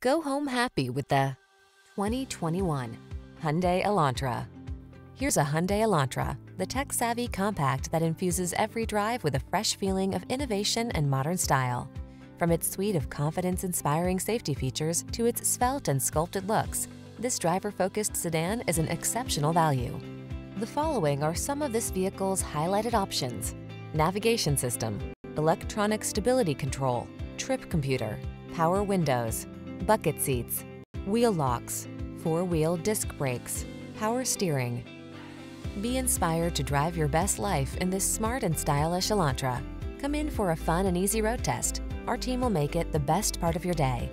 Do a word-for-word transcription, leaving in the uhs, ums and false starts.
Go home happy with the twenty twenty-one Hyundai Elantra. Here's a Hyundai Elantra, the tech-savvy compact that infuses every drive with a fresh feeling of innovation and modern style. From its suite of confidence-inspiring safety features to its svelte and sculpted looks, this driver-focused sedan is an exceptional value. The following are some of this vehicle's highlighted options: navigation system, electronic stability control, trip computer, power windows, bucket seats, wheel locks, four-wheel disc brakes, power steering. Be inspired to drive your best life in this smart and stylish Elantra. Come in for a fun and easy road test. Our team will make it the best part of your day.